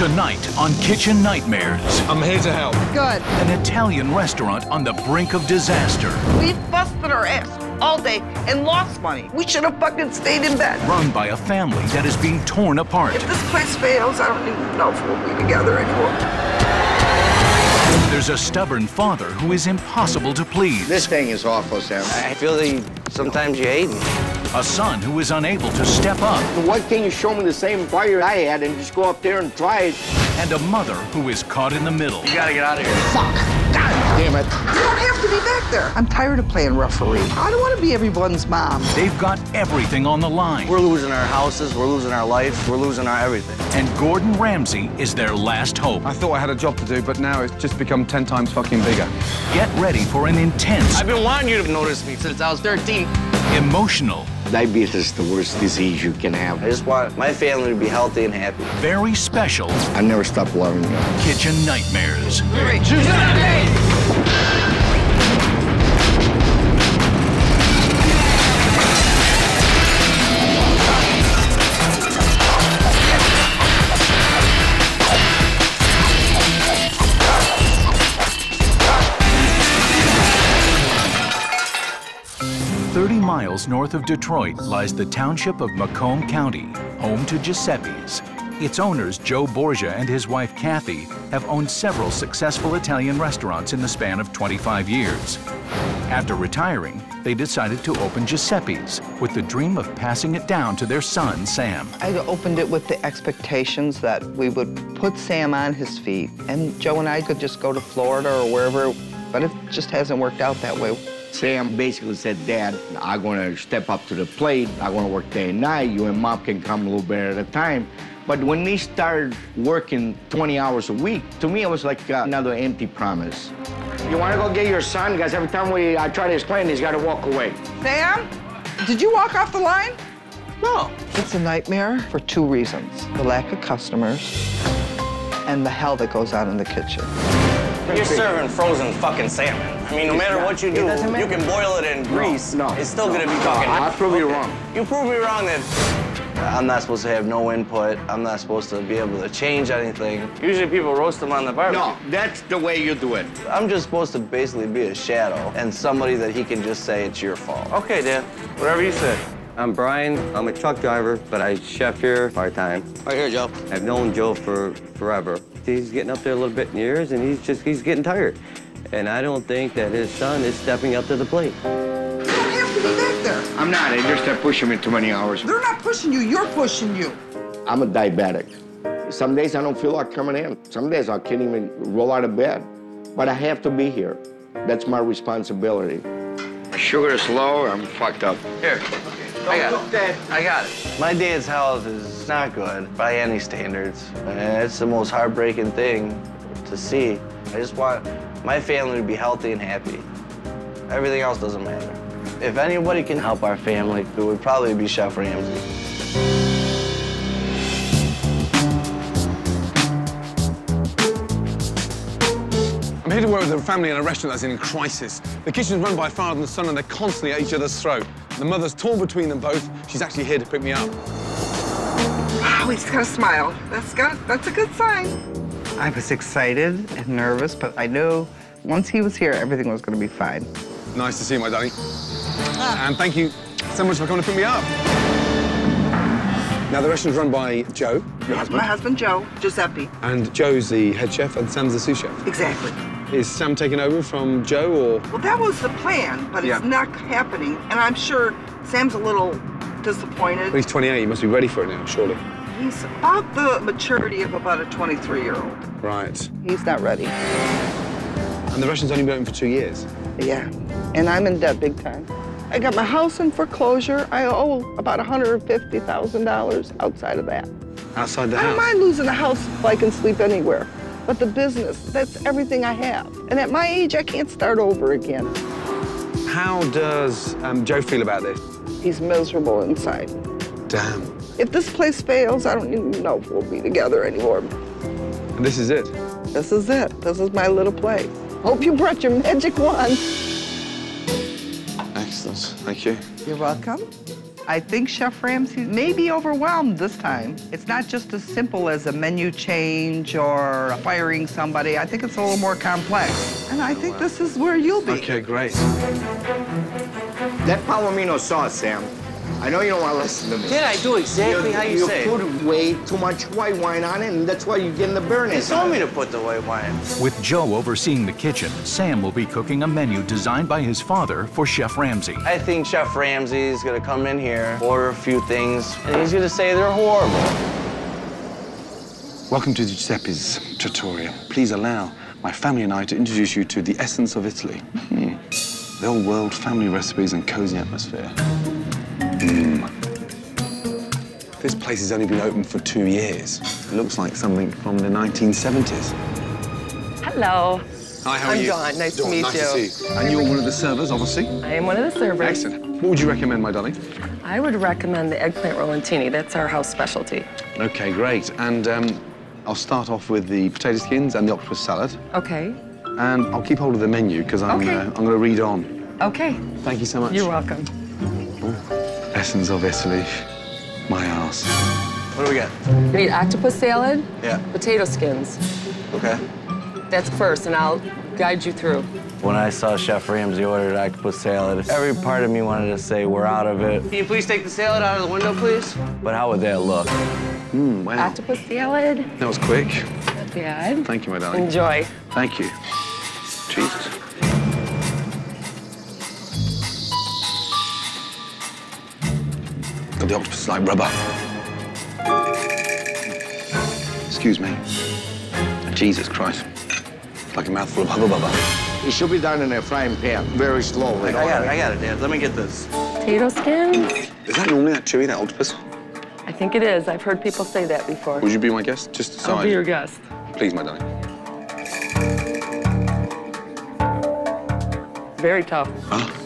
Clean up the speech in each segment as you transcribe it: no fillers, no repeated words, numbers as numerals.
Tonight on Kitchen Nightmares. I'm here to help. Good. An Italian restaurant on the brink of disaster. We've busted our ass all day and lost money. We should have fucking stayed in bed. Run by a family that is being torn apart. If this place fails, I don't even know if we'll be together anymore. There's a stubborn father who is impossible to please. This thing is awful, Sam. I feel that sometimes you hate me. A son who is unable to step up. Why can't you show me the same fire I had and just go up there and try it? And a mother who is caught in the middle. You gotta get out of here. Fuck. God damn it. You don't have to be back there. I'm tired of playing referee. I don't want to be everyone's mom. They've got everything on the line. We're losing our houses, we're losing our life, we're losing our everything. And Gordon Ramsay is their last hope. I thought I had a job to do, but now it's just become 10 times fucking bigger. Get ready for an intense... I've been wanting you to notice me since I was 13. Emotional... Diabetes is the worst disease you can have. I just want my family to be healthy and happy. Very special. I never stop loving you. Kitchen Nightmares. Three, two, north of Detroit lies the township of Macomb County, home to Giuseppe's. Its owners, Joe Borgia and his wife, Kathy, have owned several successful Italian restaurants in the span of 25 years. After retiring, they decided to open Giuseppe's with the dream of passing it down to their son, Sam. I opened it with the expectations that we would put Sam on his feet, and Joe and I could just go to Florida or wherever, but it just hasn't worked out that way. Sam basically said, Dad, I'm gonna step up to the plate. I'm gonna work day and night. You and Mom can come a little bit at a time. But when they started working 20 hours a week, to me, it was like another empty promise. You wanna go get your son? Because every time I try to explain, he's gotta walk away. Sam, did you walk off the line? No. It's a nightmare for two reasons. The lack of customers and the hell that goes on in the kitchen. You're serving frozen fucking salmon. I mean, no matter what you do, you can boil it in grease. No, it's still gonna be fucking... I prove you wrong. You prove me wrong that I'm not supposed to have no input. I'm not supposed to be able to change anything. Usually people roast them on the barbecue. No, that's the way you do it. I'm just supposed to basically be a shadow and somebody that he can just say, it's your fault. Okay, Dad, whatever you say. I'm Brian. I'm a truck driver, but I chef here part-time. Right here, Joe. I've known Joe for forever. He's getting up there a little bit in years, and he's getting tired. And I don't think that his son is stepping up to the plate. You don't have to be back there. I'm not. They just kept pushing me too many hours. They're not pushing you. You're pushing you. I'm a diabetic. Some days I don't feel like coming in. Some days I can't even roll out of bed. But I have to be here. That's my responsibility. My sugar is low. I'm fucked up. Here. I got it. My dad's health is not good by any standards. And it's the most heartbreaking thing to see. I just want my family to be healthy and happy. Everything else doesn't matter. If anybody can help our family, it would probably be Chef Ramsay. I'm here to work with a family in a restaurant that's in crisis. The kitchen's run by a father and son, and they're constantly at each other's throat. The mother's torn between them both. She's actually here to pick me up. Wow, he's got a smile. That's a good sign. I was excited and nervous, but I knew once he was here, everything was going to be fine. Nice to see you, my darling. And thank you so much for coming to pick me up. Now, the restaurant's run by Joe, your husband. My husband, Joe, Giuseppe. And Joe's the head chef and Sam's the sous chef. Exactly. Is Sam taking over from Joe, or...? Well, that was the plan, but it's not happening. And I'm sure Sam's a little disappointed. But he's 28. He must be ready for it now, surely. He's about the maturity of about a 23-year-old. Right. He's not ready. And the restaurant's only been open for 2 years. Yeah. And I'm in debt big time. I got my house in foreclosure. I owe about $150,000 outside of that. Outside the house? I don't mind losing a house if I can sleep anywhere. But the business, that's everything I have. And at my age, I can't start over again. How does Joe feel about this? He's miserable inside. Damn. If this place fails, I don't even know if we'll be together anymore. And this is it? This is it. This is my little place. Hope you brought your magic wand. Excellent. Thank you. You're welcome. I think Chef Ramsay may be overwhelmed this time. It's not just as simple as a menu change or firing somebody. I think it's a little more complex. And I think this is where you'll be. Okay, great. That palomino sauce, Sam. I know you don't want to listen to me. Did I do exactly how you say it? You put way too much white wine on it, and that's why you're getting the burn. They told me to put the white wine. With Joe overseeing the kitchen, Sam will be cooking a menu designed by his father for Chef Ramsay. I think Chef Ramsay's going to come in here, order a few things, and he's going to say they're horrible. Welcome to Giuseppe's Trattoria. Please allow my family and I to introduce you to the essence of Italy. The old world, family recipes, and cozy atmosphere. This place has only been open for 2 years. It looks like something from the 1970s. Hello. Hi, how are you? I'm Dawn. Nice to meet you. Nice to see you. And you're one of the servers, obviously? I am one of the servers. Excellent. What would you recommend, my darling? I would recommend the eggplant rolantini. That's our house specialty. OK, great. And I'll start off with the potato skins and the octopus salad. OK. And I'll keep hold of the menu, because I'm going to read on. OK. Thank you so much. You're welcome. Ooh. Essence of Italy, my ass. What do we got? We need octopus salad, potato skins. Okay. That's first, and I'll guide you through. When I saw Chef Ramsay ordered octopus salad, every part of me wanted to say, we're out of it. Can you please take the salad out of the window, please? But how would that look? Wow. Octopus salad. That was quick. Not bad. Thank you, my darling. Enjoy. Thank you. Jesus. The octopus is like rubber. Excuse me. Jesus Christ. It's like a mouthful of hubba bubba. It should be done in a frying pan, very slowly. I got it, Dad. Let me get this. Potato skin? Is that normally that chewy, that octopus? I think it is. I've heard people say that before. Would you be my guest? Just aside. I'll be your guest. Please, my darling. Very tough.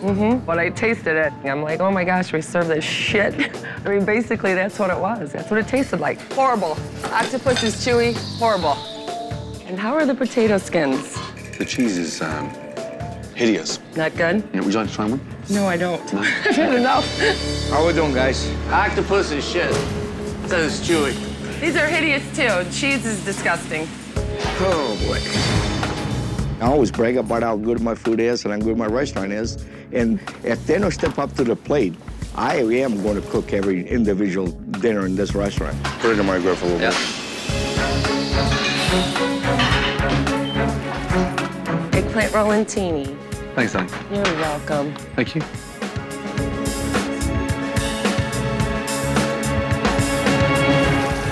When I tasted it, I'm like, oh my gosh, we serve this shit. I mean, basically, that's what it was. That's what it tasted like. Horrible. Octopus is chewy, horrible. And how are the potato skins? The cheese is hideous. Not good? Yeah, would you like to try one? No, I don't. No? I've had enough. How are we doing, guys? Octopus is shit. It says it's chewy. These are hideous, too. Cheese is disgusting. Oh, boy. I always brag about how good my food is and how good my restaurant is. And if they don't step up to the plate, I am going to cook every individual dinner in this restaurant. Put it in my grill for a little bit. Eggplant rolantini. Thanks, Sam. You're welcome. Thank you.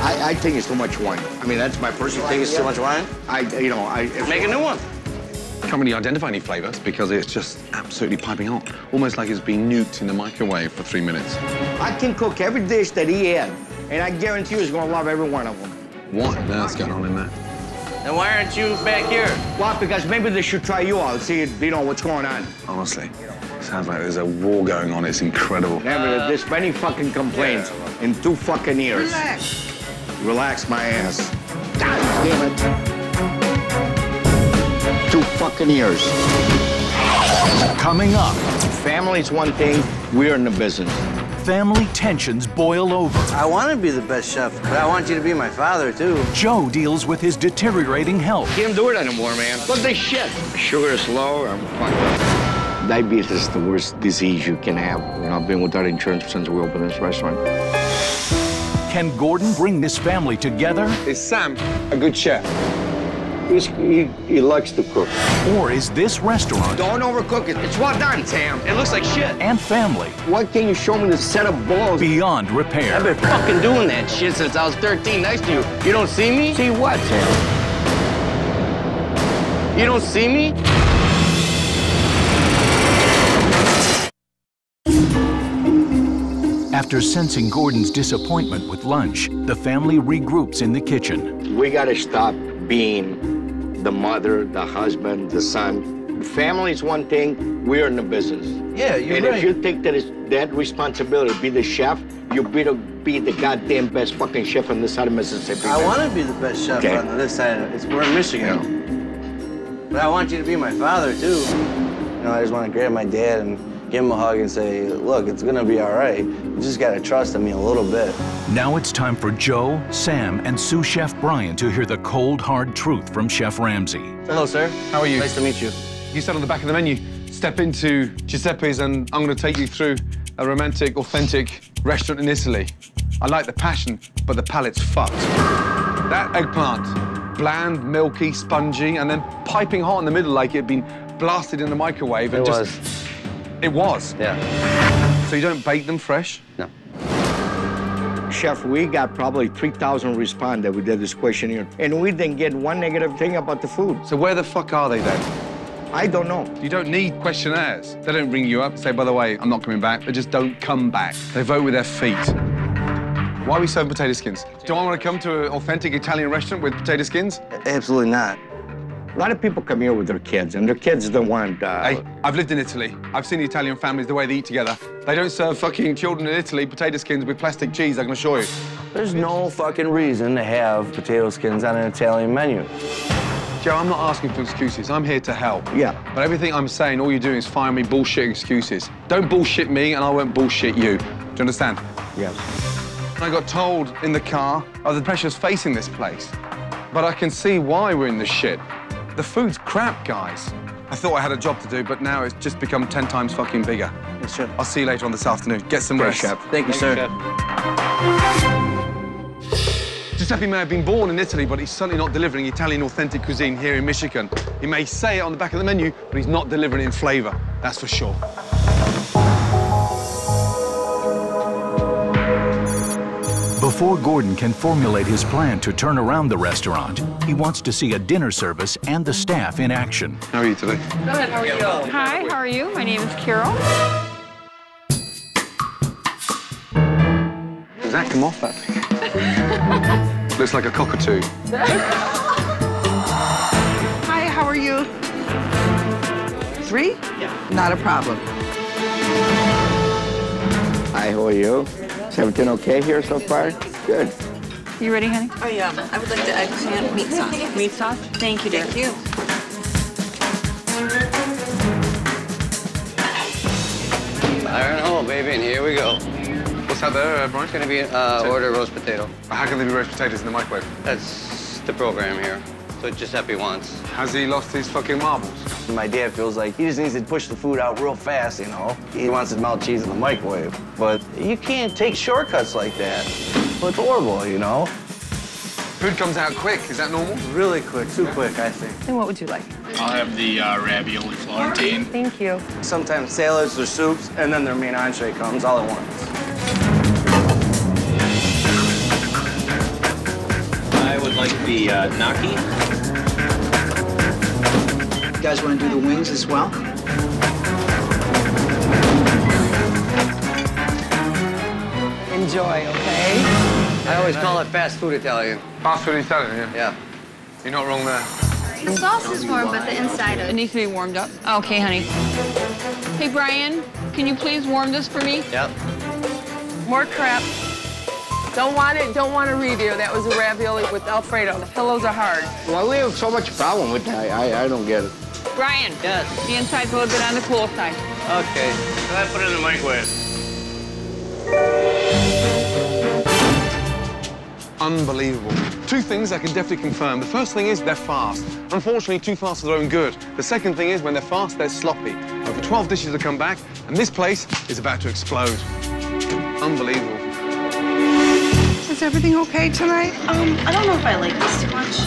I think it's too much wine. I mean, that's my personal thing. You think it's too much wine? Make a new one. I can't really identify any flavors because it's just absolutely piping hot. Almost like it's been nuked in the microwave for 3 minutes. I can cook every dish that he had, and I guarantee you he's going to love every one of them. What on earth's going on in there? Then why aren't you back here? Well, because maybe they should try you out, see, you know, what's going on. Honestly, it sounds like there's a war going on. It's incredible. Never this many fucking complaints in 2 fucking years. Relax. Relax my ass. God damn it. 2 fucking years. Coming up. Family's one thing, we're in the business. Family tensions boil over. I want to be the best chef, but I want you to be my father, too. Joe deals with his deteriorating health. Can't do it anymore, man. Look at this shit. Sugar's low, I'm fucked up. Diabetes is the worst disease you can have. You know, I've been without insurance since we opened this restaurant. Can Gordon bring this family together? Is Sam a good chef? He likes to cook. Or is this restaurant... Don't overcook it. It's well done, Sam. It looks like shit. And family. Why can't you show me the set of balls? Beyond repair. I've been fucking doing that shit since I was 13 next to you. You don't see me? See what, Sam? You don't see me? After sensing Gordon's disappointment with lunch, the family regroups in the kitchen. We gotta stop being the mother, the husband, the son. Family's one thing, we're in the business. Yeah, you're right. And if you think that it's that responsibility to be the chef, you better be the goddamn best fucking chef on this side of Mississippi. I want to be the best chef on this side of it. We're in Michigan. Yeah. But I want you to be my father, too. You know, I just want to grab my dad and give him a hug and say, look, it's going to be all right. You just gotta trust in me a little bit. Now it's time for Joe, Sam, and sous chef Brian to hear the cold, hard truth from Chef Ramsay. Hello, sir. How are you? Nice to meet you. You said on the back of the menu, step into Giuseppe's and I'm gonna take you through a romantic, authentic restaurant in Italy. I like the passion, but the palate's fucked. That eggplant, bland, milky, spongy, and then piping hot in the middle like it'd been blasted in the microwave. It was. It was? Yeah. So you don't bake them fresh? No. Chef, we got probably 3,000 response that we did this questionnaire, and we didn't get one negative thing about the food. So where the fuck are they then? I don't know. You don't need questionnaires. They don't ring you up, say, by the way, I'm not coming back. They just don't come back. They vote with their feet. Why are we serving potato skins? Do I want to come to an authentic Italian restaurant with potato skins? Absolutely not. A lot of people come here with their kids, and their kids don't want... Hey, I've lived in Italy. I've seen the Italian families, the way they eat together. They don't serve fucking children in Italy potato skins with plastic cheese, I can assure you. There's no fucking reason to have potato skins on an Italian menu. Joe, I'm not asking for excuses. I'm here to help. Yeah. But everything I'm saying, all you do is find me bullshit excuses. Don't bullshit me, and I won't bullshit you. Do you understand? Yes. I got told in the car of the pressures facing this place. But I can see why we're in the shit. The food's crap, guys. I thought I had a job to do, but now it's just become 10 times fucking bigger. Yes, sir. I'll see you later on this afternoon. Get some rest. Chef. Thank you, sir. Giuseppe may have been born in Italy, but he's certainly not delivering Italian authentic cuisine here in Michigan. He may say it on the back of the menu, but he's not delivering it in flavor, that's for sure. Before Gordon can formulate his plan to turn around the restaurant, he wants to see a dinner service and the staff in action. How are you today? Good, how are you? Hi, how are you? My name is Carol. Does that come off that thing? Looks like a cockatoo. Hi, how are you? 3? Yeah. Not a problem. Hi, how are you? Is everything okay here so far? Good. You ready, honey? Oh, yeah. I would like the eggplant meat sauce. Meat sauce? Thank you, dear. Thank you. Iron hole, baby, and here we go. What's there, Brian? It's going to be order roast potato. How can they be roast potatoes in the microwave? That's the program here. So Giuseppe wants. Has he lost his fucking marbles? My dad feels like he just needs to push the food out real fast, you know? He wants to melt cheese in the microwave. But you can't take shortcuts like that. It's horrible, you know? Food comes out quick. Is that normal? Really quick. Too quick, I think. And what would you like? I'll have the ravioli Florentine. Thank you. Sometimes salads or soups, and then their main entree comes all at once. Like the gnocchi. You guys want to do the wings as well? Enjoy, okay? I always call it fast food Italian. Fast food Italian, yeah? Yeah. You're not wrong there. The sauce is warm, but the inside of it needs to be warmed up. Okay, honey. Hey, Brian, can you please warm this for me? Yep. More crap. Don't want it, don't want to redo. That was a ravioli with Alfredo. The pillows are hard. Well, we have so much problem with that. I don't get it. Brian. Yes. The inside's a little bit on the cool side. Okay. So I put it in the microwave. Unbelievable. 2 things I can definitely confirm. The first thing is they're fast. Unfortunately, too fast for their own good. The second thing is when they're fast, they're sloppy. Over 12 dishes have come back, and this place is about to explode. Unbelievable. Is everything okay tonight? I don't know if I like this too much.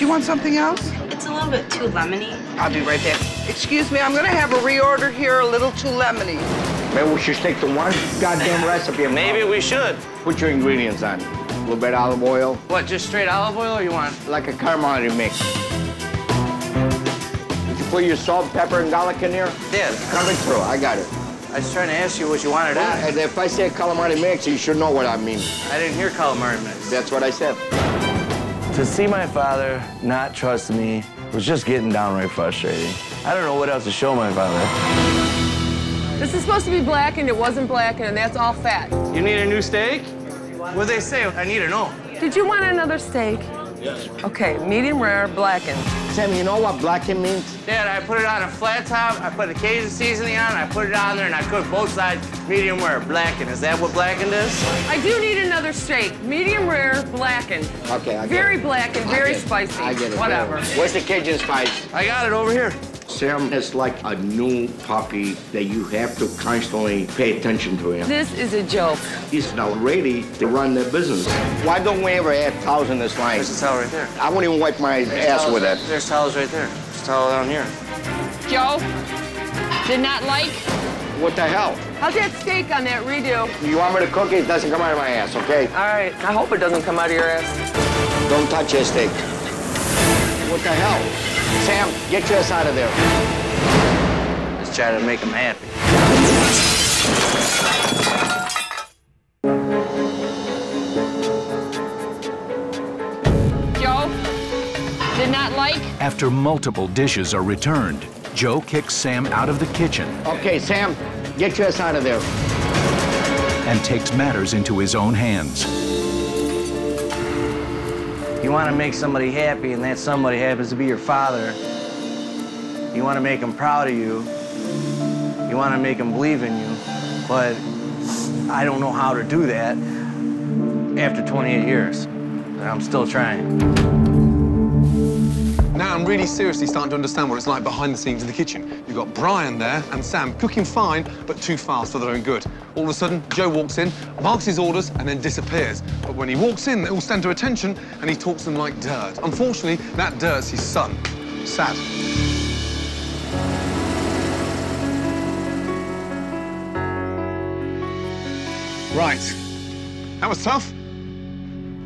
You want something else? It's a little bit too lemony. I'll be right there. Excuse me, I'm gonna have a reorder here a little too lemony. Maybe we should stick to one goddamn recipe. Maybe we should. Put your ingredients on. A little bit of olive oil. What, just straight olive oil or you want? Like a caramelized mix. Did you put your salt, pepper, and garlic in there? Yeah. Coming through, I got it. I was trying to ask you what you wanted out. And if I say calamari mix, you should know what I mean. I didn't hear calamari mix. That's what I said. To see my father not trust me was just getting downright frustrating. I don't know what else to show my father. This is supposed to be blackened. It wasn't blackened, and that's all fat. You need a new steak? What'd they say? I need to know. Did you want another steak? Yes. Okay, medium rare, blackened. Sam, you know what blackened means? Dad, I put it on a flat top, I put the Cajun seasoning on, I put it on there, and I cook both sides medium rare, blackened. Is that what blackened is? I do need another steak. Medium rare, blackened. Okay, I get very it. Blackened, very spicy. I get it. Whatever. Right. Where's the Cajun spice? I got it over here. Sam is like a new puppy that you have to constantly pay attention to him. This is a joke. He's now ready to run their business. Why don't we ever add towels in this line? There's a towel right there. I won't even wipe my ass with it. There's towels right there. There's a towel down here. Joe, did not like? What the hell? How's that steak on that redo? You want me to cook it? It doesn't come out of my ass, okay? All right. I hope it doesn't come out of your ass. Don't touch that steak. What the hell? Sam, get your ass out of there. Let's try to make him happy. Joe, did not like? After multiple dishes are returned, Joe kicks Sam out of the kitchen. Okay, Sam, get your ass out of there. And takes matters into his own hands. You want to make somebody happy, and that somebody happens to be your father. You want to make him proud of you. You want to make him believe in you. But I don't know how to do that after 28 years. I'm still trying. Now I'm really seriously starting to understand what it's like behind the scenes in the kitchen. You've got Brian there and Sam cooking fine, but too fast for their own good. All of a sudden, Joe walks in, marks his orders, and then disappears. But when he walks in, they all stand to attention, and he talks to them like dirt. Unfortunately, that dirt's his son. Sad. Right. That was tough.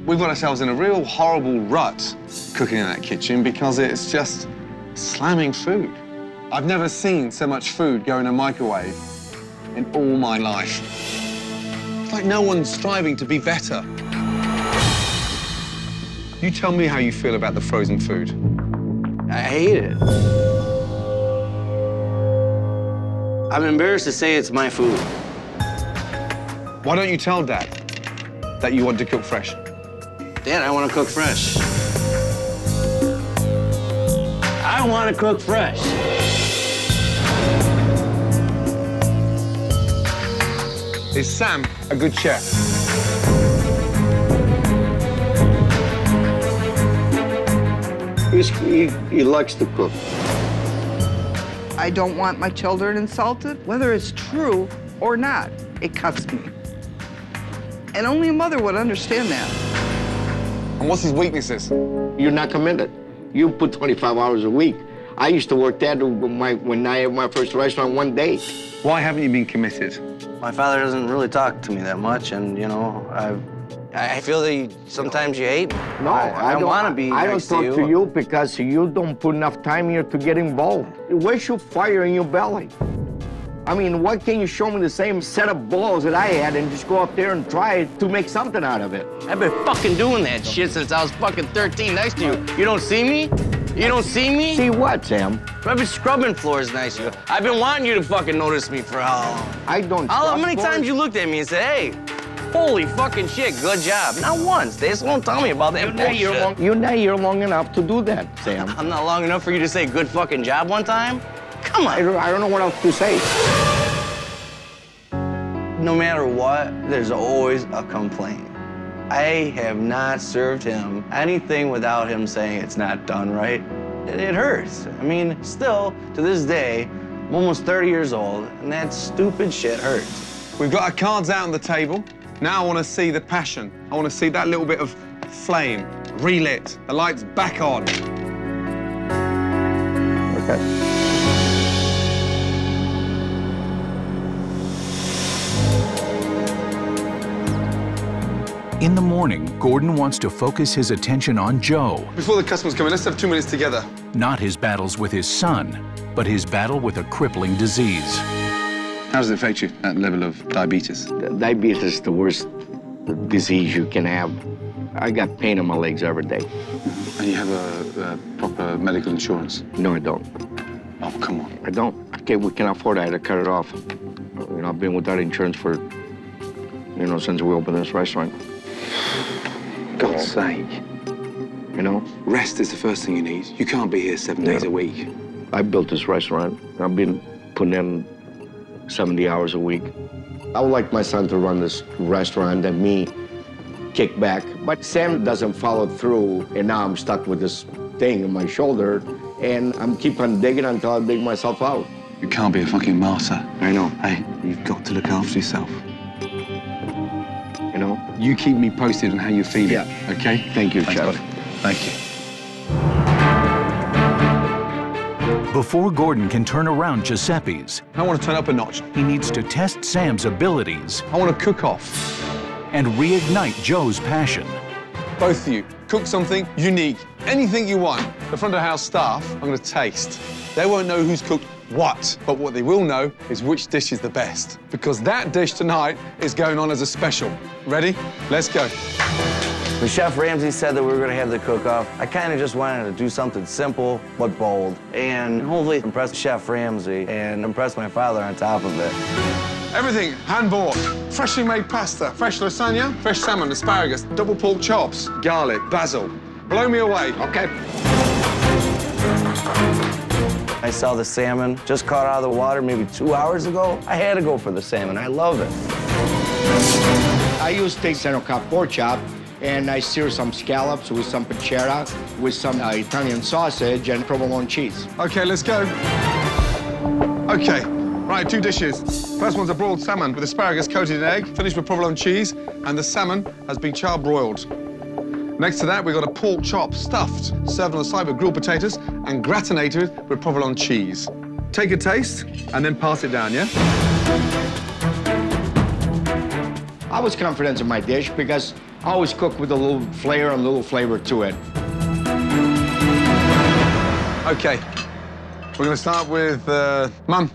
We've got ourselves in a real horrible rut cooking in that kitchen because it's just slamming food. I've never seen so much food go in a microwave in all my life. It's like no one's striving to be better. You tell me how you feel about the frozen food. I hate it. I'm embarrassed to say it's my food. Why don't you tell Dad that you want to cook fresh? Dad, I want to cook fresh. I want to cook fresh. Is Sam a good chef? He likes to cook. I don't want my children insulted, whether it's true or not. It cuts me. And only a mother would understand that. And what's his weaknesses? You're not committed. You put 25 hours a week. I used to work that when I had my first restaurant one day. Why haven't you been committed? My father doesn't really talk to me that much, and, you know, I feel that sometimes you hate me. No, I don't want to be next to you. I don't talk to you because you don't put enough time here to get involved. Where's your fire in your belly? I mean, why can't you show me the same set of balls that I had and just go up there and try to make something out of it? I've been fucking doing that shit since I was fucking 13 next to you. You don't see me? You don't see me? See what, Sam? I've been scrubbing floors nice to you. I've been wanting you to fucking notice me for how long? I don't How many times you looked at me and said, hey, holy fucking shit, good job. Not once. They just won't tell me about that bullshit. You're not here long enough to do that, Sam. I'm not long enough for you to say good fucking job one time? Come on. I don't know what else to say. No matter what, there's always a complaint. I have not served him anything without him saying it's not done right. It hurts. I mean, still, to this day, I'm almost 30 years old, and that stupid shit hurts. We've got our cards out on the table. Now I want to see the passion. I want to see that little bit of flame relit. The light's back on. Okay. In the morning, Gordon wants to focus his attention on Joe. Before the customers come in, let's have 2 minutes together. Not his battles with his son, but his battle with a crippling disease. How does it affect you, that level of diabetes? Diabetes is the worst disease you can have. I got pain in my legs every day. And you have a proper medical insurance? No, I don't. Oh, come on. I don't. Okay, we can't afford it. I had to cut it off. You know, I've been without insurance for, you know, since we opened this restaurant. God's sake. you know? Rest is the first thing you need. You can't be here 7 days a week. I built this restaurant. I've been putting in 70 hours a week. I would like my son to run this restaurant and me kick back. But Sam doesn't follow through, and now I'm stuck with this thing on my shoulder, and I'm keep on digging until I dig myself out. You can't be a fucking martyr. I know. Hey, you've got to look after yourself. You know? You keep me posted on how you're feeling, okay? Thank you, Chad. Thank you. Before Gordon can turn around Giuseppe's, I want to turn up a notch. He needs to test Sam's abilities. I want to cook off. And reignite Joe's passion. Both of you, cook something unique, anything you want. The front of house staff, I'm going to taste. They won't know who's cooked what, but what they will know is which dish is the best. Because that dish tonight is going on as a special. Ready? Let's go. When Chef Ramsay said that we were going to have the cook-off, I kind of just wanted to do something simple but bold and hopefully impress Chef Ramsay and impress my father on top of it. Everything hand-bought, freshly made pasta, fresh lasagna, fresh salmon, asparagus, double pork chops, garlic, basil. Blow me away. Okay. I saw the salmon just caught out of the water maybe 2 hours ago. I had to go for the salmon. I love it. I use steak center-cut pork chop, and I sear some scallops with some pancetta, with some Italian sausage and provolone cheese. Okay, let's go. Okay. Right, two dishes. First one's a broiled salmon with asparagus coated in egg, finished with provolone cheese, and the salmon has been char-broiled. Next to that, we've got a pork chop stuffed, served on the side with grilled potatoes and gratinated with provolone cheese. Take a taste and then pass it down, yeah? I was confident in my dish because I always cook with a little flair and a little flavor to it. Okay, we're gonna start with Mum.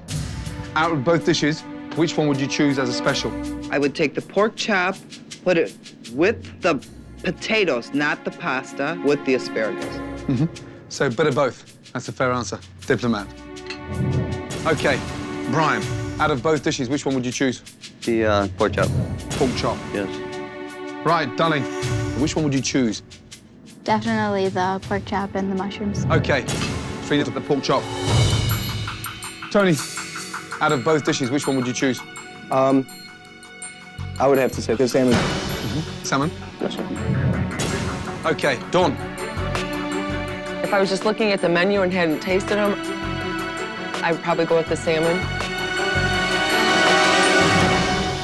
Out of both dishes, which one would you choose as a special? I would take the pork chop, put it with the potatoes, not the pasta, with the asparagus. Mm-hmm. So a bit of both. That's a fair answer. Diplomat. Okay, Brian, out of both dishes, which one would you choose? The pork chop. Pork chop. Yes. Right, darling, which one would you choose? Definitely the pork chop and the mushrooms. Okay, feed it to the pork chop. Tony. Out of both dishes, which one would you choose? I would have to say the salmon. Mm-hmm. Salmon? Yes, sir. Okay, Dawn. If I was just looking at the menu and hadn't tasted them, I would probably go with the salmon.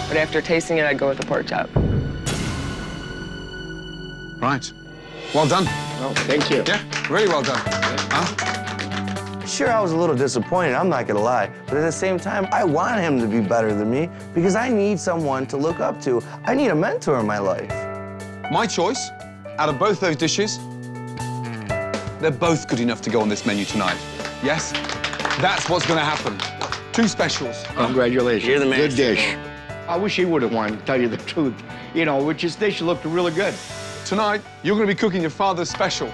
But after tasting it, I'd go with the pork chop. Right. Well done. Oh, thank you. Yeah, really well done. Sure, I was a little disappointed, I'm not gonna lie, but at the same time, I want him to be better than me because I need someone to look up to. I need a mentor in my life. My choice, out of both those dishes, they're both good enough to go on this menu tonight. Yes? That's what's gonna happen. Two specials. Congratulations. You're the man. Good dish. I wish he would have won, to tell you the truth. You know, which his dish looked really good. Tonight, you're gonna be cooking your father's special.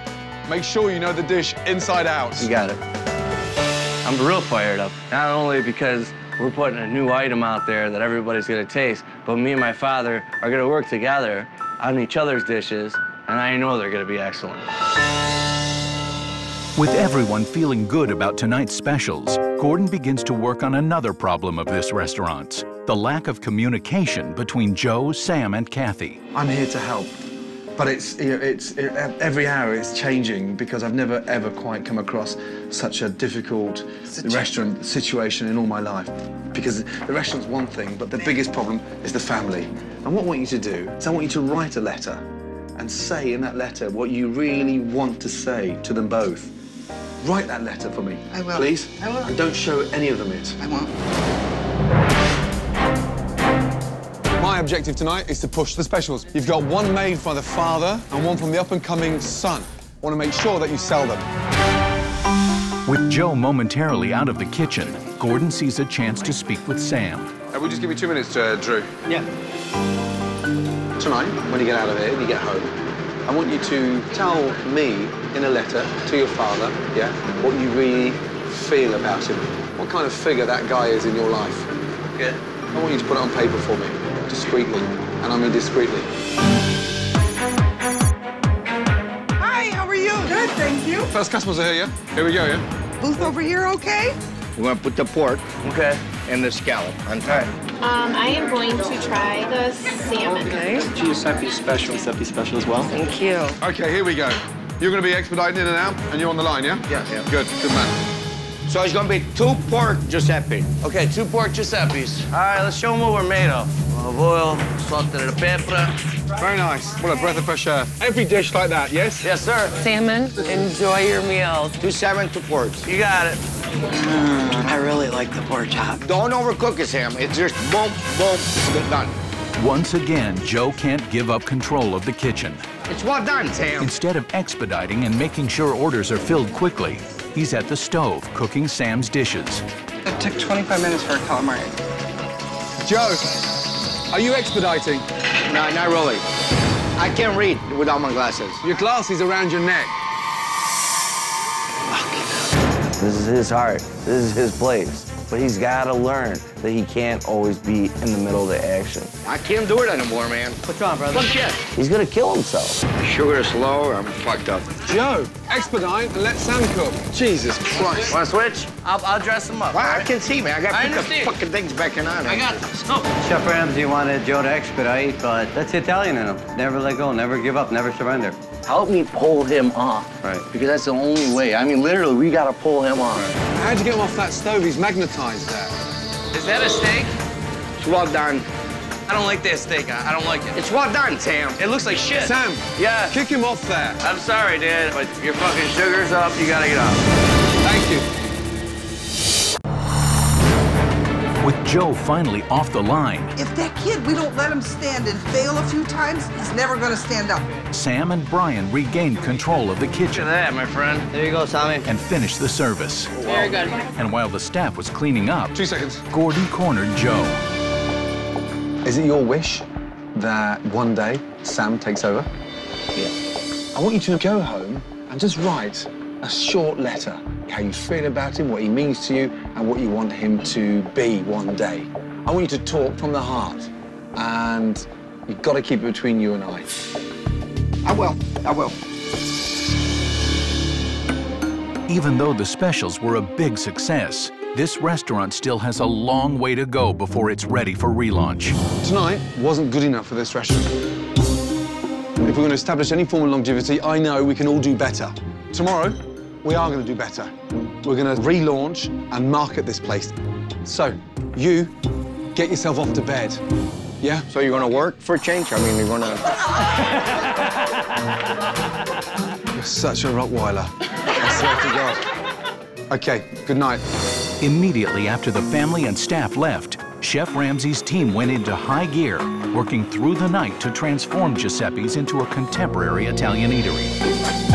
Make sure you know the dish inside out. You got it. I'm real fired up, not only because we're putting a new item out there that everybody's gonna taste, but me and my father are gonna work together on each other's dishes, and I know they're gonna be excellent. With everyone feeling good about tonight's specials, Gordon begins to work on another problem of this restaurant's, the lack of communication between Joe, Sam, and Kathy. I'm here to help. But it's, you know, every hour it's changing because I've never, ever quite come across such a difficult restaurant situation in all my life. Because the restaurant's one thing, but the biggest problem is the family. And what I want you to do is I want you to write a letter and say in that letter what you really want to say to them both. Write that letter for me. I will. Please. I will. And don't show any of them it. I won't. My objective tonight is to push the specials. You've got one made by the father and one from the up-and-coming son. I want to make sure that you sell them. With Joe momentarily out of the kitchen, Gordon sees a chance to speak with Sam. Will you just give me 2 minutes, Drew? Yeah. Tonight, when you get out of here, you get home, I want you to tell me in a letter to your father, yeah, what you really feel about him, what kind of figure that guy is in your life. Yeah. I want you to put it on paper for me, discreetly, and I mean discreetly. Hi, how are you? Those customers are here, yeah? Here we go, yeah? Booth over here, okay? We're gonna put the pork and the scallop on top. I am going to try the salmon. Okay. Giuseppe's special. Giuseppe's special as well. Thank you. Okay, here we go. You're gonna be expediting in and out, and you're on the line, yeah? Yeah, yeah. Good, good man. So it's gonna be 2 pork Giuseppe. Okay, 2 pork Giuseppes. All right, let's show them what we're made of. Olive oil, salt and pepper. Very nice. What a breath of fresh air. Every dish like that, yes? Yes, sir. Salmon, enjoy your meal. 2 salmon, 2 porks. You got it. I really like the pork chop. Don't overcook it, Sam. It's just boom, boom, done. Once again, Joe can't give up control of the kitchen. It's well done, Sam. Instead of expediting and making sure orders are filled quickly, he's at the stove cooking Sam's dishes. It took 25 minutes for a calamari. Joe, are you expediting? No, not really. I can't read without my glasses. Your glasses around your neck. This is his heart, this is his place. But he's gotta learn that he can't always be in the middle of the action. I can't do it anymore, man. What's wrong, brother? Fuck shit. He's gonna kill himself. Sugar's low, I'm fucked up. Joe, expedite and let Sam cook. Jesus Christ. Wanna switch? I'll dress him up. Well, right? I can see, man. I gotta put the fucking things back in on him. I got this. No. Chef Ramsay wanted Joe to expedite, but that's the Italian in him. Never let go, never give up, never surrender. Help me pull him off. Right. Because that's the only way. I mean, literally, we gotta pull him off. Right. How'd you get him off that stove? He's magnetized there. Is that a steak? It's well done. I don't like that steak. I don't like it. It's well done, Sam. It looks like shit. Sam. Yeah. Kick him off there. I'm sorry, Dad, but your fucking sugar's up. You gotta get off. Thank you. With Joe finally off the line. If that kid, we don't let him stand and fail a few times, he's never gonna stand up. Sam and Brian regained control of the kitchen. Look at that, my friend. There you go, Tommy. And finished the service. Wow. Very good. And while the staff was cleaning up... 2 seconds. Gordon cornered Joe. Is it your wish that one day Sam takes over? Yeah. I want you to go home and just write a short letter. How you feel about him, what he means to you, and what you want him to be one day. I want you to talk from the heart. And you've got to keep it between you and I. I will. I will. Even though the specials were a big success, this restaurant still has a long way to go before it's ready for relaunch. Tonight wasn't good enough for this restaurant. If we're going to establish any form of longevity, I know we can all do better. Tomorrow, we are going to do better. We're going to relaunch and market this place. So, you get yourself off to bed. Yeah? So you're gonna work for a change? I mean, you're gonna... You're such a Rottweiler. I swear to God. Okay, good night. Immediately after the family and staff left, Chef Ramsay's team went into high gear, working through the night to transform Giuseppe's into a contemporary Italian eatery.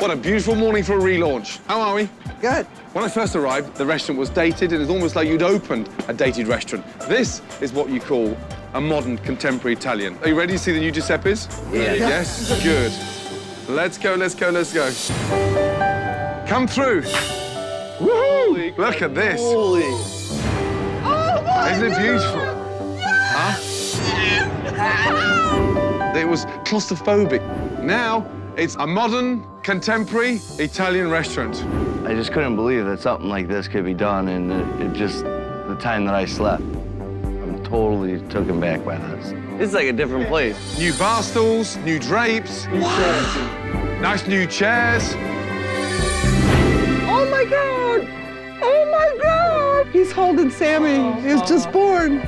What a beautiful morning for a relaunch. How are we? Good. When I first arrived, the restaurant was dated, and it's almost like you'd opened a dated restaurant. This is what you call a modern, contemporary Italian. Are you ready to see the new Giuseppe's? Yeah. Yes? Good. Let's go, let's go, let's go. Come through. Woohoo! Look at this. Holy. Oh, my Isn't it beautiful? Yeah. Huh? Yeah. It was claustrophobic. Now, it's a modern, contemporary Italian restaurant. I just couldn't believe that something like this could be done, and it just, the time that I slept, I'm totally taken back by this. It's like a different place. New bar stools, new drapes. Nice new chairs. Oh my God! Oh my God! He's holding Sammy. He's just born.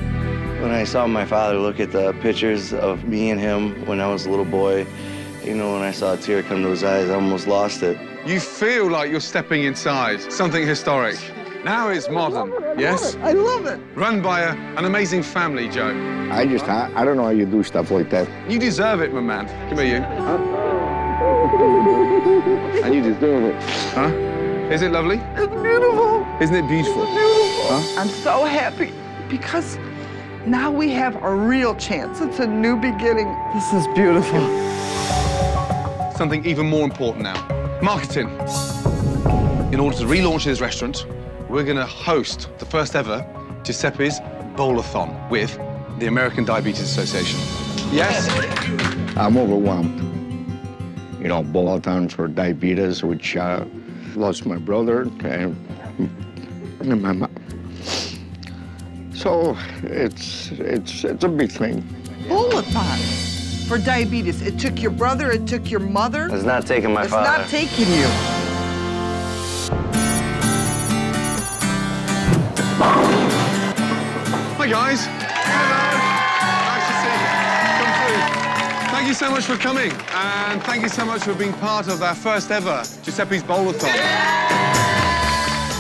When I saw my father look at the pictures of me and him when I was a little boy, you know, when I saw a tear come to his eyes, I almost lost it. You feel like you're stepping inside something historic. Now it's modern, yes? I love it. Run by an amazing family, Joe. I don't know how you do stuff like that. You deserve it, my man. Come here, you. Huh? And you deserve it. Huh? Is it lovely? It's beautiful. Isn't it beautiful? It's beautiful. Huh? I'm so happy because now we have a real chance. It's a new beginning. This is beautiful. Something even more important now. Marketing. In order to relaunch this restaurant, we're going to host the first ever Giuseppe's Bowl-a-thon with the American Diabetes Association. Yes? I'm overwhelmed. you know, Bowl-a-thon for diabetes, which lost my brother and my mom. So it's a big thing. Bowl-a-thon for diabetes. It took your brother, it took your mother. It's not taking my father. It's not taking you. Hi, guys. Thank you so much for coming, and thank you so much for being part of our first ever Giuseppe's Bowl-a-thon.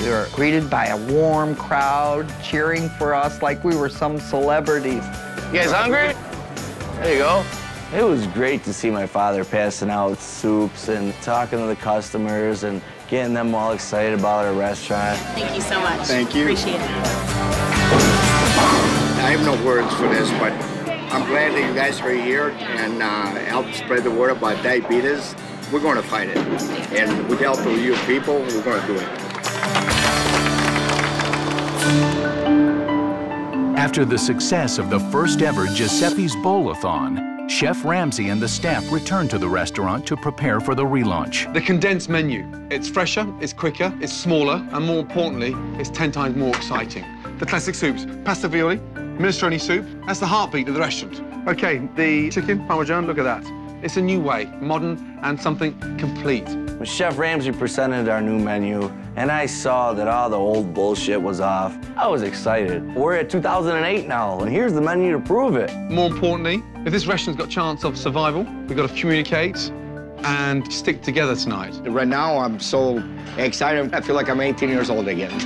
We were greeted by a warm crowd, cheering for us like we were some celebrities. You guys hungry? There you go. It was great to see my father passing out soups and talking to the customers and getting them all excited about our restaurant. Thank you so much. Thank you. Appreciate it. I have no words for this, but I'm glad that you guys are here and help spread the word about diabetes. We're going to fight it. And with the help of you people, we're going to do it. After the success of the first ever Giuseppe's Bowl-a-thon, Chef Ramsay and the staff returned to the restaurant to prepare for the relaunch. The condensed menu, it's fresher, it's quicker, it's smaller, and more importantly, it's 10 times more exciting. The classic soups, pasta viotti, minestrone soup, that's the heartbeat of the restaurant. Okay, the chicken parmesan, look at that. It's a new way, modern and something complete. When Chef Ramsay presented our new menu and I saw that all the old bullshit was off, I was excited. We're at 2008 now, and here's the menu to prove it. More importantly, if this restaurant's got a chance of survival, we've got to communicate and stick together tonight. Right now, I'm so excited. I feel like I'm 18 years old again. 1,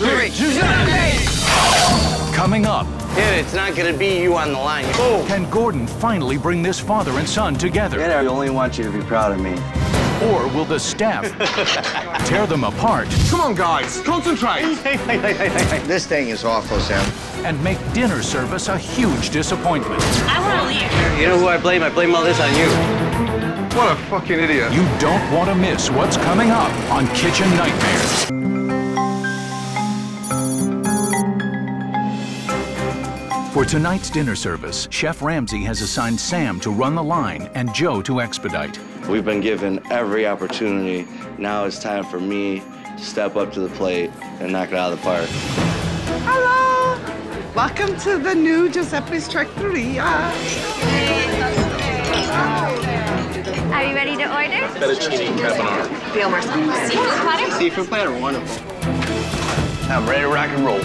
2, 3. Giuseppe! Coming up. Yeah, it's not going to be you on the line. Oh. Can Gordon finally bring this father and son together? Yeah, I only want you to be proud of me. Or will the staff tear them apart? Come on, guys, concentrate. This thing is awful, Sam. And make dinner service a huge disappointment. I want to leave. You know who I blame? I blame all this on you. What a fucking idiot. You don't want to miss what's coming up on Kitchen Nightmares. For tonight's dinner service, Chef Ramsay has assigned Sam to run the line and Joe to expedite. We've been given every opportunity. Now it's time for me to step up to the plate and knock it out of the park. Hello! Welcome to the new Giuseppe's Trattoria. Are you ready to order? Fettuccine carbonara. Veal marsala. Seafood platter? Seafood platter, wonderful. I'm ready to rock and roll.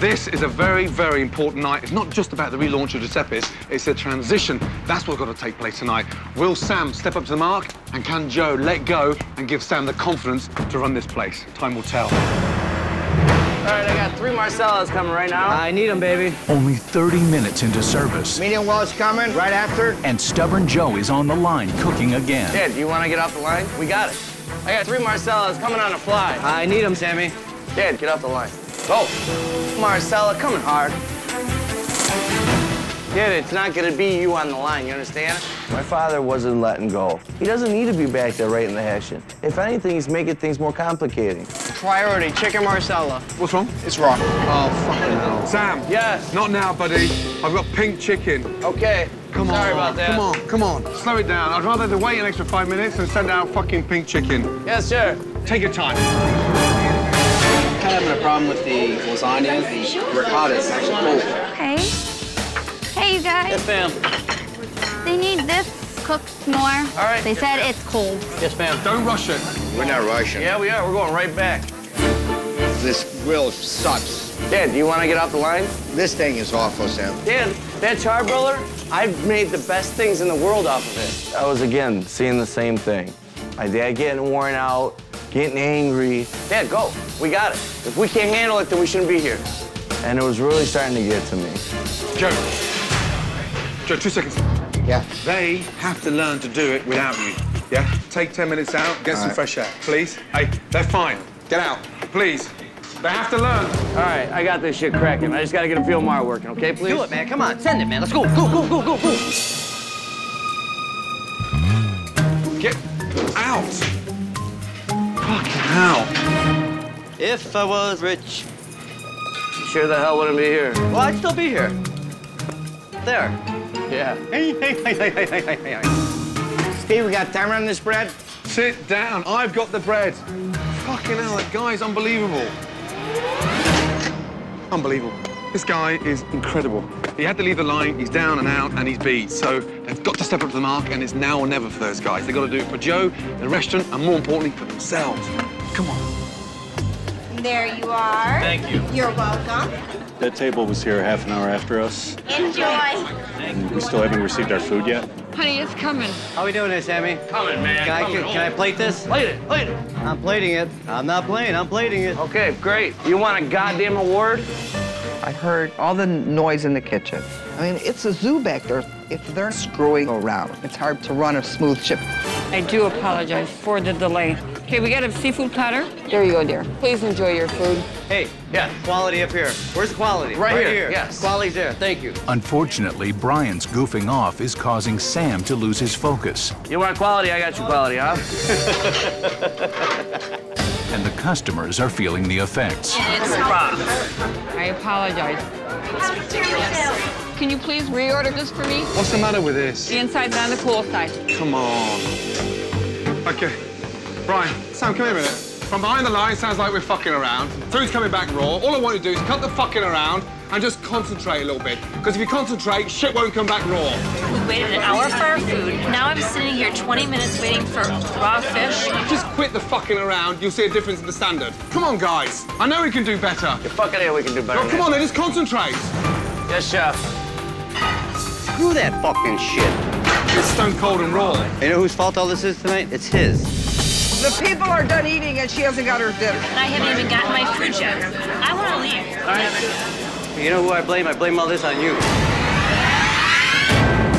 This is a very, very important night. It's not just about the relaunch of Giuseppe's, it's the transition. That's what's got to take place tonight. Will Sam step up to the mark? And can Joe let go and give Sam the confidence to run this place? Time will tell. All right, I got 3 Marcellas coming right now. I need them, baby. Only 30 minutes into service. Medium well's coming right after. And stubborn Joe is on the line cooking again. Yeah, do you want to get off the line? We got it. I got 3 Marcellas coming on a fly. I need them, Sammy. Dad, get off the line. Go. Marcella, coming hard. Dude, it's not gonna be you on the line, you understand? My father wasn't letting go. He doesn't need to be back there right in the action. If anything, he's making things more complicating. Priority, chicken Marcella. What's wrong? It's wrong. Oh, fucking hell. Sam. Yes. Not now, buddy. I've got pink chicken. Okay. Come on. Sorry about that. Come on, come on. Slow it down. I'd rather wait an extra 5 minutes and send out fucking pink chicken. Yes, sir. Take your time. I'm having a problem with the lasagna. The ricotta is actually cold. Hey. Hey, you guys. Yes, ma'am. They need this cooked more. All right. They said it's cold. Yes, ma'am. Don't rush it. We're not rushing. Yeah, we are. We're going right back. This grill sucks. Dad, do you want to get off the line? This thing is awful, Sam. Dad, that charbroiler, I've made the best things in the world off of it. I was, again, seeing the same thing. My dad getting worn out, getting angry. Dad, go. We got it. If we can't handle it, then we shouldn't be here. And it was really starting to get to me. Joe. Joe, 2 seconds. Yeah. They have to learn to do it without you. Yeah? Take 10 minutes out, get some fresh air, please. Hey, they're fine. Get out, please. They have to learn. All right, I got this shit cracking. I just got to get a field mile working, okay, please? Do it, man. Come on. Send it, man. Let's go. Go, go, go, go, go. Get out. Fucking hell. If I was rich, sure the hell wouldn't be here. Well, I'd still be here. There. Yeah. Hey, hey, hey, hey, hey, hey, hey, hey. Steve, we got time on this bread? Sit down. I've got the bread. Fucking hell, that guy's unbelievable. Unbelievable. This guy is incredible. He had to leave the line, he's down and out, and he's beat. So they've got to step up to the mark, and it's now or never for those guys. They've got to do it for Joe, the restaurant, and more importantly, for themselves. Come on. There you are. Thank you. You're welcome. That table was here half an hour after us. Enjoy. And we still haven't received our food yet. Honey, it's coming. How we doing this, Sammy? Coming, man. Can I plate this? Plate it, plate it. I'm plating it. I'm not playing, I'm plating it. Okay, great. You want a goddamn award? I heard all the noise in the kitchen. I mean, it's a zoo back there. If they're screwing around, it's hard to run a smooth ship. I do apologize for the delay. Okay, we got a seafood platter. There you go, dear. Please enjoy your food. Hey, yeah, quality up here. Where's the quality? Right here. Yes. Quality's there. Thank you. Unfortunately, Brian's goofing off is causing Sam to lose his focus. You want quality? I got you quality, huh? And the customers are feeling the effects. It's rough. I apologize. It's ridiculous. Can you please reorder this for me? What's the matter with this? The inside's on the cool side. Come on. Okay. Brian, Sam, come here a minute. From behind the line, sounds like we're fucking around. Food's coming back raw. All I want to do is cut the fucking around and just concentrate a little bit. Because if you concentrate, shit won't come back raw. We waited an hour for our food. Now I'm sitting here 20 minutes waiting for raw fish. Just quit the fucking around. You'll see a difference in the standard. Come on, guys. I know we can do better. You're fucking here, we can do better. Come on, then, just concentrate. Yes, chef. Screw that fucking shit. It's stone cold and raw. You know whose fault all this is tonight? It's his. The people are done eating, and she hasn't got her dinner. And I haven't even gotten my food yet. I want to leave. All right. You know who I blame? I blame all this on you.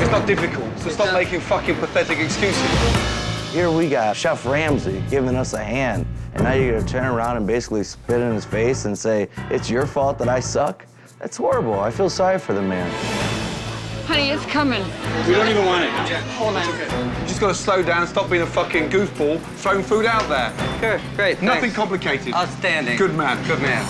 It's not difficult, so stop making fucking pathetic excuses. Here we got Chef Ramsay giving us a hand, and now you're gonna turn around and basically spit in his face and say, it's your fault that I suck? That's horrible. I feel sorry for the man. Honey, it's coming. We don't even want it. Yeah. Hold on. Okay. You just gotta slow down, stop being a fucking goofball, throwing food out there. Good, great. Nothing complicated. Outstanding. Good man, good man.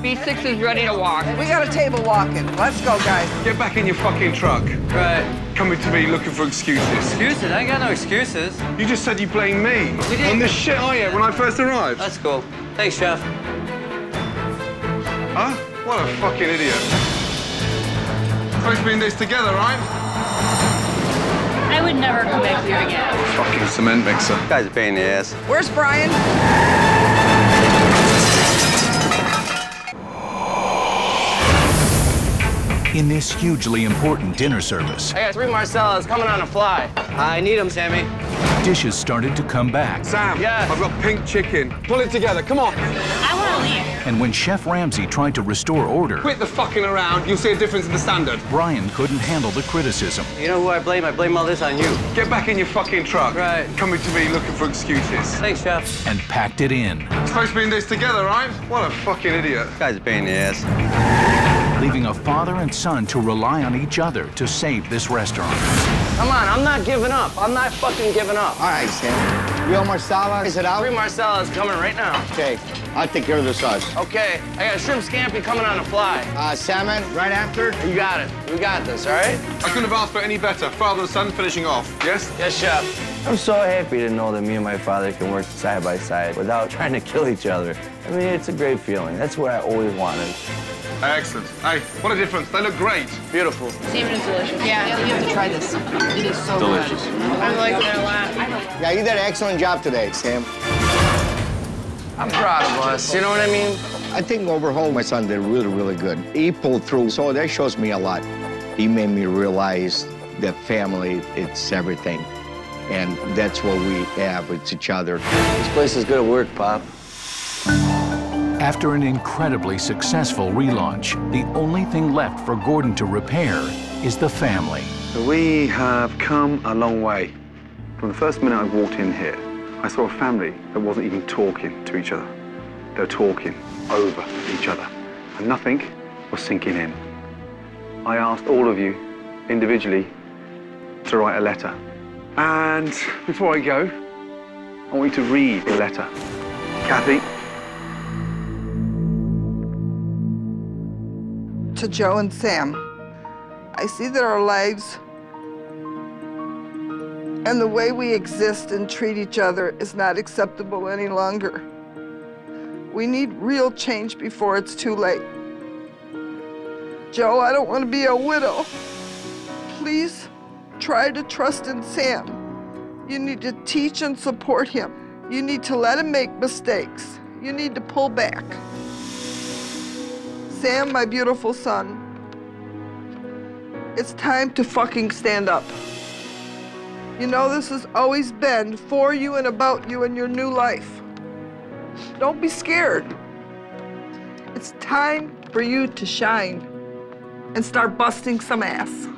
B6 is ready to walk. We got a table walking. Let's go, guys. Get back in your fucking truck. Right. Coming to me looking for excuses. Excuses? I ain't got no excuses. You just said you blame me. We did. On the shit I ate when I first arrived. That's cool. Thanks, Chef. Huh? What a fucking idiot. We're supposed to be in this together, right? I would never come back here again. Fucking cement mixer. Guy's a pain in the ass. Where's Brian? In this hugely important dinner service... I got 3 Marcellas coming on a fly. I need them, Sammy. Dishes started to come back. Sam, yes. I've got pink chicken. Pull it together, come on. I want to leave. And when Chef Ramsay tried to restore order... Quit the fucking around, you'll see a difference in the standard. Brian couldn't handle the criticism. You know who I blame? I blame all this on you. Get back in your fucking truck. Right. Coming to me looking for excuses. Thanks, Chef. And packed it in. We're supposed to be in this together, right? What a fucking idiot. Guy's a pain in the ass. Leaving a father and son to rely on each other to save this restaurant. Come on, I'm not giving up. I'm not fucking giving up. All right, Sam. Real Marsala, is it out? 3 Marsalas coming right now. Okay. I'll take care of the sauce. Okay, I got shrimp scampi coming on a fly. Salmon, right after. You got it. We got this, all right? I couldn't have asked for any better. Father and son finishing off, yes? Yes, Chef. I'm so happy to know that me and my father can work side by side without trying to kill each other. I mean, it's a great feeling. That's what I always wanted. Excellent. Hey, what a difference. They look great. Beautiful. Salmon is delicious. Yeah, you have to try this. It is so delicious. Good. I like it a lot. Yeah, you did an excellent job today, Sam. I'm proud of us, you know what I mean? I think overall, my son did really, really good. He pulled through, so that shows me a lot. He made me realize that family, it's everything. And that's what we have, it's each other. This place is gonna work, Pop. After an incredibly successful relaunch, the only thing left for Gordon to repair is the family. We have come a long way. From the first minute I walked in here, I saw a family that wasn't even talking to each other. They were talking over each other, and nothing was sinking in. I asked all of you individually to write a letter. And before I go, I want you to read the letter. Kathy. To Joe and Sam, I see that our lives and the way we exist and treat each other is not acceptable any longer. We need real change before it's too late. Joe, I don't want to be a widow. Please try to trust in Sam. You need to teach and support him. You need to let him make mistakes. You need to pull back. Sam, my beautiful son, it's time to fucking stand up. You know, this has always been for you and about you and your new life. Don't be scared. It's time for you to shine and start busting some ass.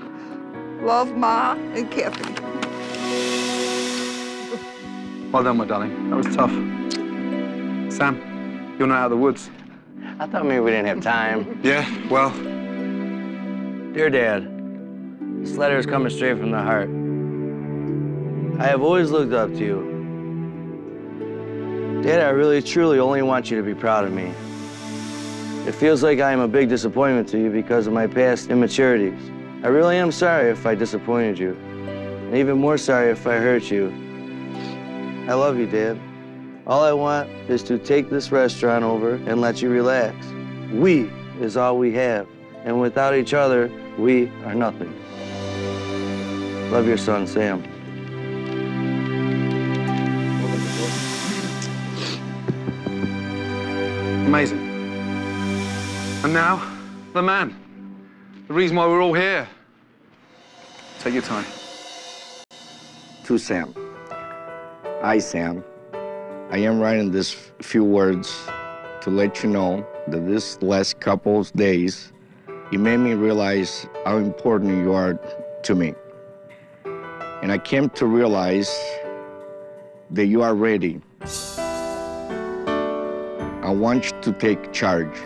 Love, Ma and Kathy. Well done, my darling. That was tough. Sam, you're not out of the woods. I thought maybe we didn't have time. Yeah, well. Dear Dad, this letter is coming straight from the heart. I have always looked up to you. Dad, I really, truly only want you to be proud of me. It feels like I am a big disappointment to you because of my past immaturities. I really am sorry if I disappointed you, and even more sorry if I hurt you. I love you, Dad. All I want is to take this restaurant over and let you relax. We is all we have, and without each other, we are nothing. Love your son, Sam. Amazing. And now, the man. The reason why we're all here. Take your time. To Sam. Hi, Sam. I am writing these few words to let you know that this last couple of days, it made me realize how important you are to me. And I came to realize that you are ready. I want you to take charge.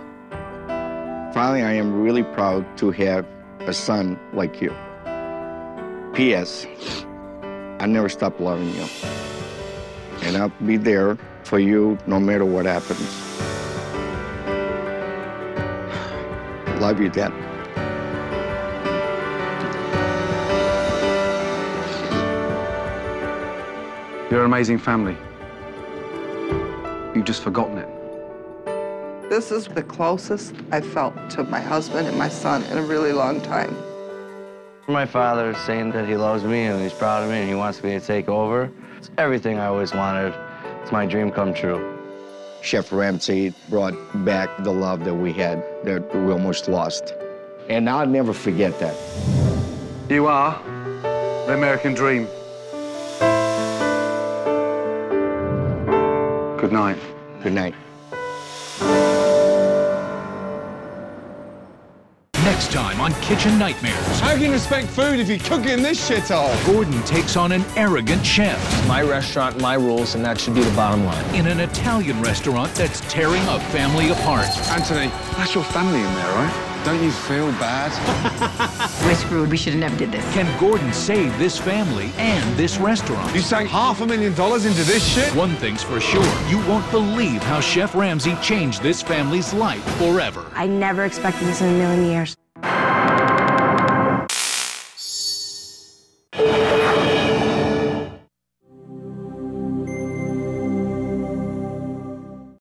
Finally, I am really proud to have a son like you. P.S. I never stop loving you. And I'll be there for you no matter what happens. Love you, Dad. You're an amazing family. You've just forgotten it. This is the closest I felt to my husband and my son in a really long time. My father saying that he loves me and he's proud of me and he wants me to take over. It's everything I always wanted. It's my dream come true. Chef Ramsay brought back the love that we had, that we almost lost. And I'll never forget that. You are the American dream. Good night. Good night. Next time on Kitchen Nightmares. How can you respect food if you cook it in this shithole? Gordon takes on an arrogant chef. My restaurant, my rules, and that should be the bottom line. In an Italian restaurant that's tearing a family apart. Anthony, that's your family in there, right? Don't you feel bad? We're screwed. We should have never did this. Can Gordon save this family and this restaurant? You sank $500,000 into this shit? One thing's for sure. You won't believe how Chef Ramsay changed this family's life forever. I never expected this in a million years.